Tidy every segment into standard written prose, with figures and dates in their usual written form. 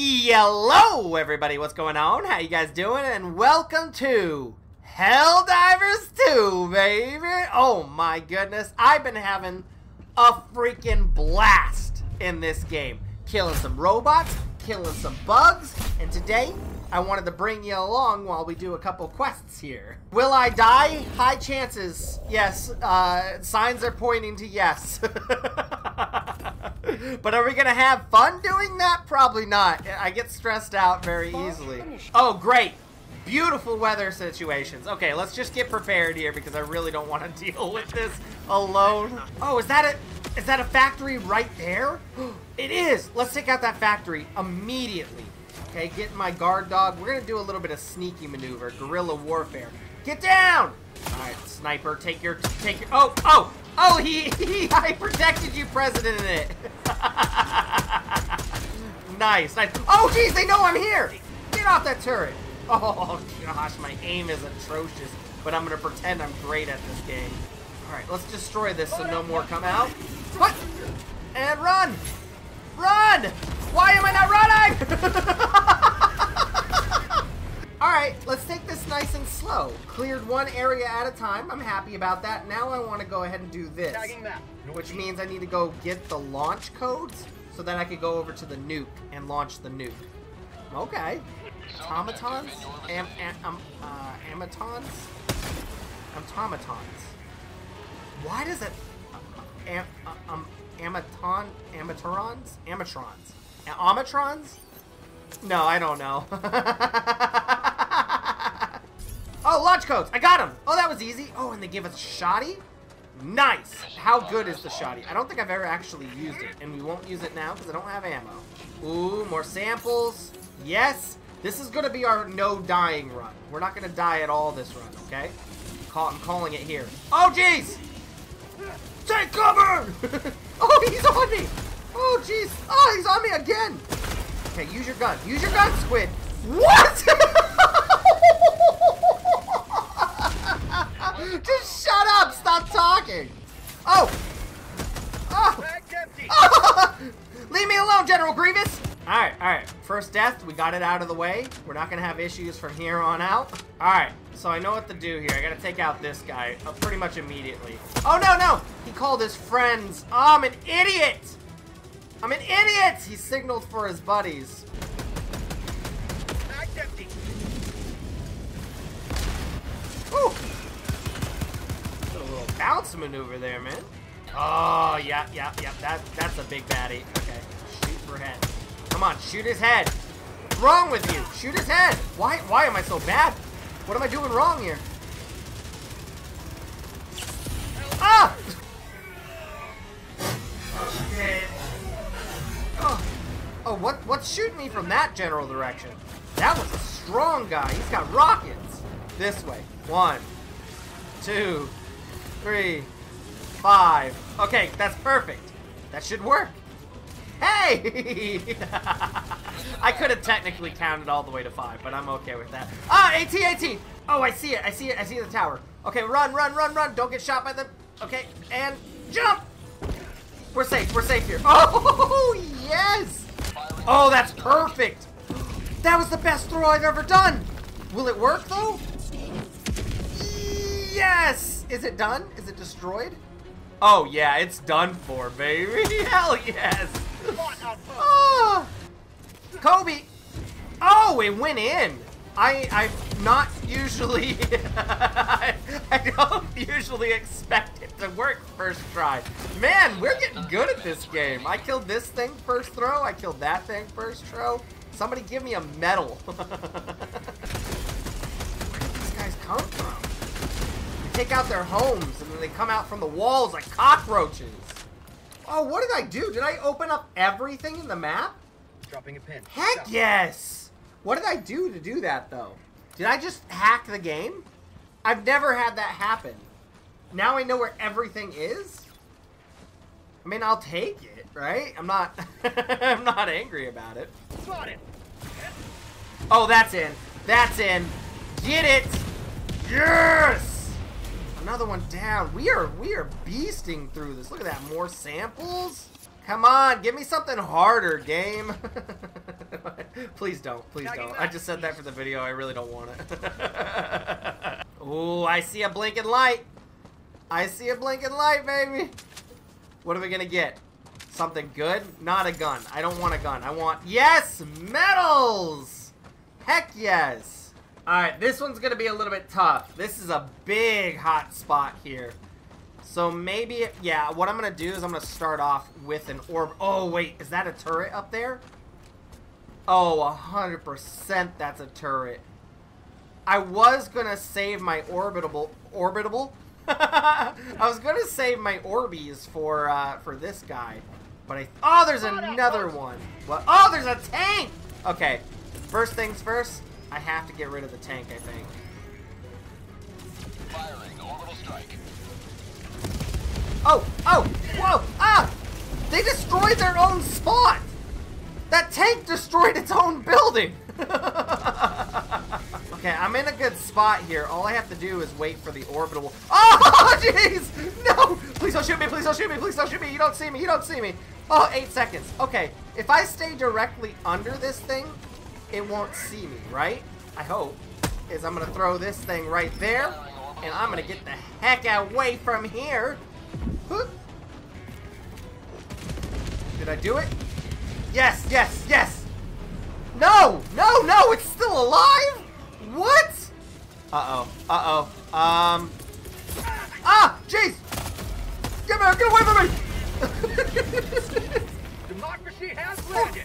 Hello everybody, what's going on? How you guys doing? And welcome to Helldivers 2, baby! Oh my goodness, I've been having a freaking blast in this game. Killing some robots, killing some bugs, and today I wanted to bring you along while we do a couple quests here. Will I die? High chances. Yes, signs are pointing to yes. But are we gonna have fun doing that? Probably not. I get stressed out very easily. Oh, great. Beautiful weather situations. Okay, let's just get prepared here because I really don't want to deal with this alone. Oh, is that a factory right there? It is. Let's take out that factory immediately. Okay, get my guard dog. We're gonna do a little bit of sneaky maneuver, guerrilla warfare. Get down! All right, sniper, take your. Oh! I protected you, president. In it. Nice. Oh, geez, they know I'm here. Get off that turret. Oh gosh, my aim is atrocious, but I'm gonna pretend I'm great at this game. All right, let's destroy this so no more come out. What? And run! Run! Why am I not running? Alright, let's take this nice and slow. Cleared one area at a time. I'm happy about that. Now I want to go ahead and do this. Which means I need to go get the launch codes so that I can go over to the nuke and launch the nuke. Okay. Automatons? Automatons. Why does it... Amatrons? No, I don't know. Oh, launch codes! I got him! Oh, that was easy. Oh, and they give us shoddy? Nice! How good is the shoddy? I don't think I've ever actually used it, and we won't use it now because I don't have ammo. Ooh, more samples. Yes! This is going to be our no-dying run. We're not going to die at all this run, okay? I'm calling it here. Oh, jeez! Take cover! Oh, he's on me! Oh, jeez! Oh, he's on me again! Okay, use your gun. Use your gun, Squid! What?! Just shut up! Stop talking! Oh! Oh! Leave me alone, General Grievous! Alright, alright. First death, we got it out of the way. We're not gonna have issues from here on out. Alright, so I know what to do here. I gotta take out this guy pretty much immediately. Oh, no, no! He called his friends. Oh, I'm an idiot! I'm an idiot! He signaled for his buddies. Ooh! Did a little bounce maneuver there, man. Oh, yeah. That's a big baddie. Okay, shoot for head. Come on, shoot his head. What's wrong with you? Shoot his head. Why am I so bad? What am I doing wrong here? Ah! Oh, shit. Oh, what's shooting me from that general direction? That was a strong guy. He's got rockets. This way. 1, 2, 3, 5. Okay, that's perfect. That should work. Hey! I could have technically counted all the way to 5, but I'm okay with that. Ah, AT 18! Oh, I see it, I see it, I see the tower. Okay, run. Don't get shot by them. Okay, and jump! We're safe here. Oh, yes! Oh, that's perfect! That was the best throw I've ever done! Will it work, though? Yes! Is it done? Is it destroyed? Oh, yeah, it's done for, baby. Hell yes! Oh, Kobe! Oh, it went in! I'm not usually... I don't usually expect it to work first try. Man, we're getting good at this game. I killed this thing first throw. I killed that thing first throw. Somebody give me a medal. Where did these guys come from? They take out their homes and then they come out from the walls like cockroaches. Oh, what did I do? Did I open up everything in the map? Dropping a pin. Heck yes! What did I do to do that, though? Did I just hack the game? I've never had that happen. Now I know where everything is? I mean, I'll take it, right? I'm not... I'm not angry about it. Oh, that's in. That's in. Get it! Yes! Another one down. We are beasting through this. Look at that. More samples? Come on, give me something harder, game. Please don't. Please don't. I just said that for the video. I really don't want it. Ooh, I see a blinking light. I see a blinking light, baby. What are we going to get? Something good? Not a gun. I don't want a gun. I want... Yes! Medals! Heck yes! Alright, this one's going to be a little bit tough. This is a big hot spot here. So maybe... yeah, what I'm going to do is I'm going to start off with an orb. Oh, wait. Is that a turret up there? Oh, 100% that's a turret. I was going to save my orbitable? I was going to save my Orbeez for this guy, but I... Oh, there's another one! What? Oh, there's a tank! Okay, first things first, I have to get rid of the tank, I think. Firing orbital strike. Oh! Oh! Whoa! Ah! They destroyed their own spot! That tank destroyed its own building! Okay, I'm in a good spot here. All I have to do is wait for the orbital. Oh, jeez! No! Please don't shoot me! Please don't shoot me! Please don't shoot me! You don't see me! You don't see me! Oh, 8 seconds. Okay, if I stay directly under this thing, it won't see me, right? I hope. Is I'm gonna throw this thing right there, and I'm gonna get the heck away from here. Did I do it? Yes! Yes! Yes! No! No! No! It's still alive! What? Uh-oh. Uh-oh. Ah! Jeez! Get away from me! Democracy has landed!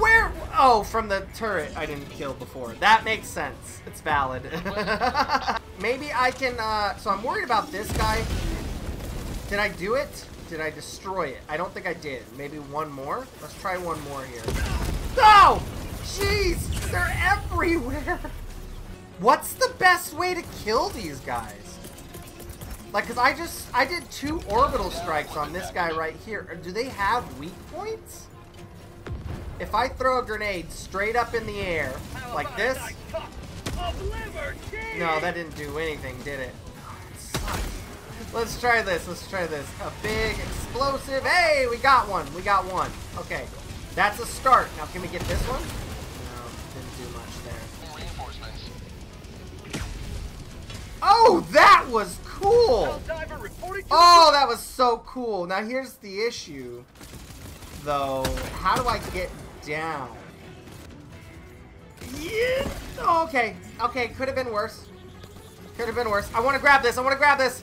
Where? Oh, from the turret I didn't kill before. That makes sense. It's valid. Maybe I can, so I'm worried about this guy. Did I do it? Did I destroy it? I don't think I did. Maybe one more? Let's try one more here. No! Jeez, they're everywhere. What's the best way to kill these guys? Like, cause I did 2 orbital strikes on this guy right here. Do they have weak points? If I throw a grenade straight up in the air, like this. No, that didn't do anything, did it? Let's try this, let's try this. A big explosive, hey, we got one, we got one. Okay, that's a start. Now can we get this one? Oh, that was cool! Oh, that was so cool. Now, here's the issue, though. How do I get down? Yeah. Oh, okay. Okay, could have been worse. Could have been worse. I want to grab this. I want to grab this.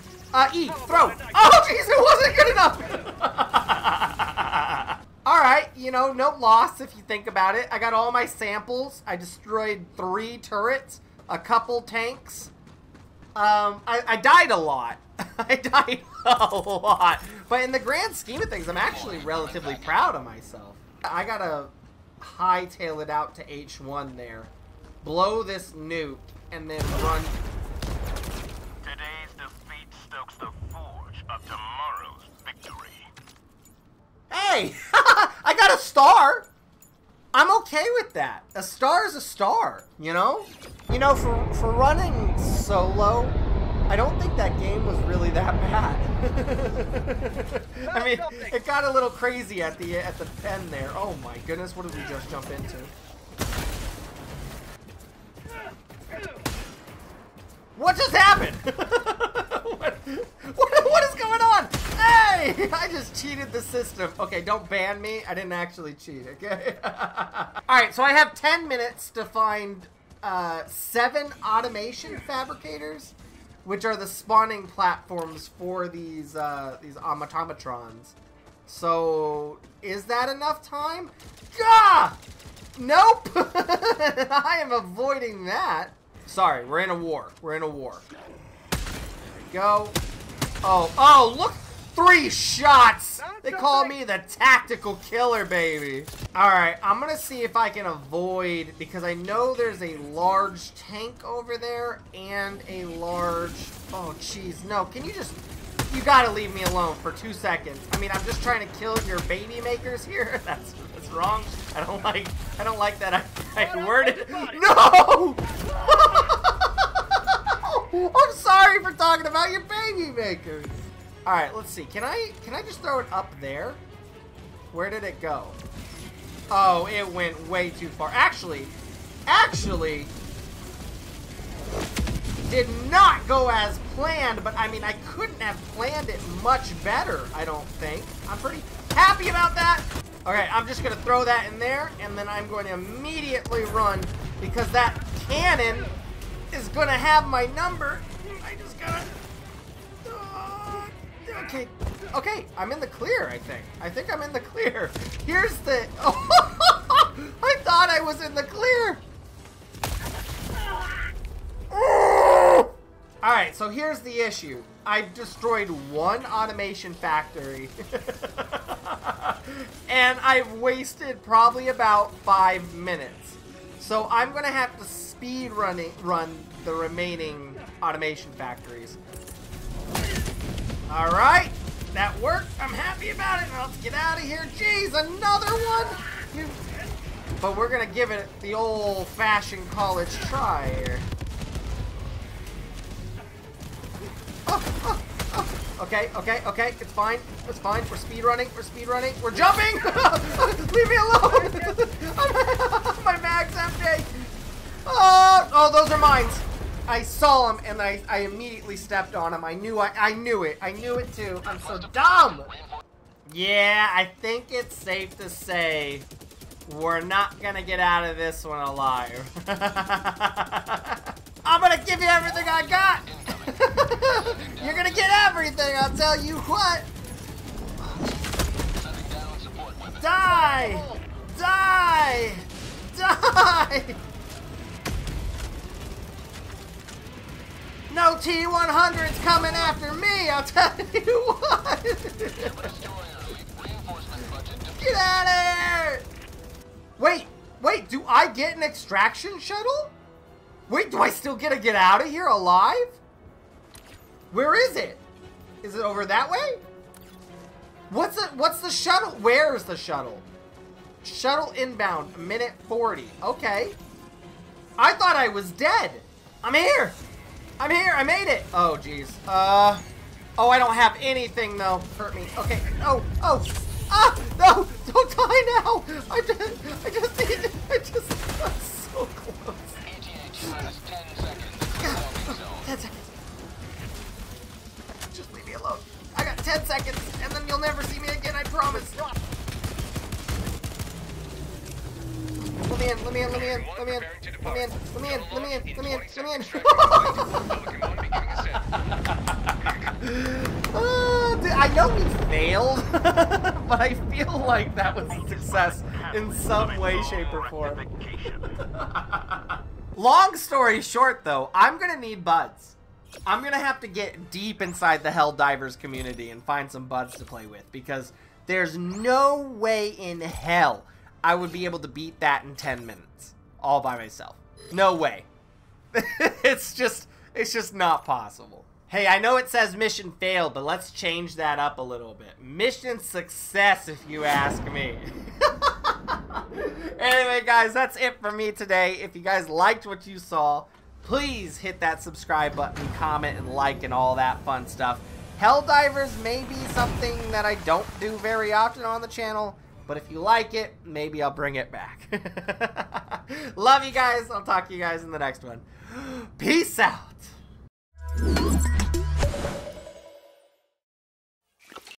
E, throw. Oh, jeez, it wasn't good enough. All right, you know, no loss if you think about it. I got all my samples. I destroyed 3 turrets, a couple tanks. I died a lot. I died a lot. But in the grand scheme of things, I'm actually relatively proud of myself. I gotta hightail it out to H1 there. Blow this nuke and then run. Today's defeat stokes the forge of tomorrow's victory. Hey! I got a star! I'm okay with that. A star is a star, you know? You know, for running solo, I don't think that game was really that bad. I mean, it got a little crazy at the end there. Oh my goodness, what did we just jump into? What just happened? What is going on? Hey! I just cheated the system. Okay, don't ban me. I didn't actually cheat, okay? Alright, so I have 10 minutes to find 7 automation fabricators, which are the spawning platforms for these automatomatrons. So, is that enough time? Gah! Nope! I am avoiding that. Sorry, we're in a war. We're in a war. There we go. Oh, oh, look! 3 shots! They call me the tactical killer, baby. Alright, I'm gonna see if I can avoid, because I know there's a large tank over there and a large... Oh, jeez, no. Can you just... You gotta leave me alone for 2 seconds. I mean, I'm just trying to kill your baby makers here. That's wrong. I don't like that I worded it. No! I'm sorry for talking about your baby makers. All right, let's see. Can I just throw it up there? Where did it go? Oh, it went way too far. Actually, did not go as planned, but I mean, I couldn't have planned it much better, I don't think. I'm pretty happy about that. All right, I'm just gonna throw that in there, and then I'm going to immediately run, because that cannon is gonna have my number. I just gotta... Okay, I'm in the clear, I think. I think I'm in the clear. Here's the... Oh, I thought I was in the clear. Oh. All right, so here's the issue. I've destroyed one automation factory. And I've wasted probably about 5 minutes. So I'm going to have to speed run the remaining automation factories. All right, that worked. I'm happy about it. Let's get out of here. Jeez, another one. But we're going to give it the old-fashioned college try here. Oh. Okay. It's fine. We're speedrunning. We're jumping. Leave me alone. My mag's empty. Oh, those are mines. I saw him and I immediately stepped on him. I knew it too. I'm so dumb. Yeah, I think it's safe to say we're not gonna get out of this one alive. I'm gonna give you everything I got. You're gonna get everything, I'll tell you what. Die! Die! Die! No T-100's coming after me, I'll tell you what! Get out of here! Wait, do I get an extraction shuttle? Wait, do I still get to get out of here alive? Where is it? Is it over that way? What's the shuttle? Where's the shuttle? Shuttle inbound, minute 40. Okay. I thought I was dead. I'm here, I made it! Oh, jeez. Oh, I don't have anything, though. Hurt me. Okay, ah! No! Don't die now! I just need it. I'm so close. AT minus 10 seconds. 10 seconds. Just leave me alone. I got 10 seconds, and then you'll never see me again, I promise. Let me in. I know we failed, but I feel like that was a success in some way, shape, or form. Long story short, though, I'm gonna need buds. I'm gonna have to get deep inside the Helldivers community and find some buds to play with, because there's no way in hell I would be able to beat that in 10 minutes all by myself. No way. It's just not possible. Hey, I know it says mission failed, but let's change that up a little bit. Mission success, if you ask me. Anyway, guys, that's it for me today. If you guys liked what you saw, please hit that subscribe button, comment, and like, and all that fun stuff. Helldivers may be something that I don't do very often on the channel, but if you like it, maybe I'll bring it back. Love you guys. I'll talk to you guys in the next one. Peace out.